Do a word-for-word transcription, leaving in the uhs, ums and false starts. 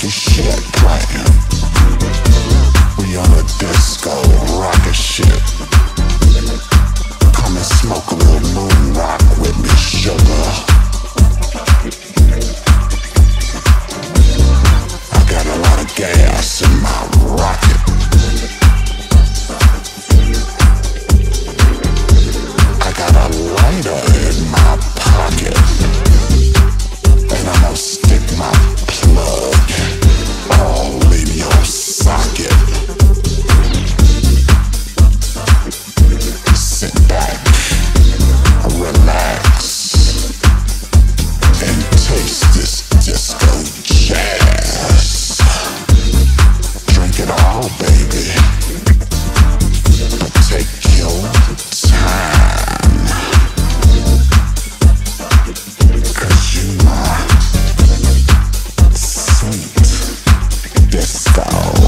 funky shit playing. We on a disco rocket ship. Come and smoke a little moon rock with me, sugar. I got a lot of gas in my rocket. I got a lighter in my pocket, and I'm gonna stick my plug all in your socket. Sit back, relax, and taste this disco jazz. Drink it all, baby, but take your time, 'cause you my sweet disco.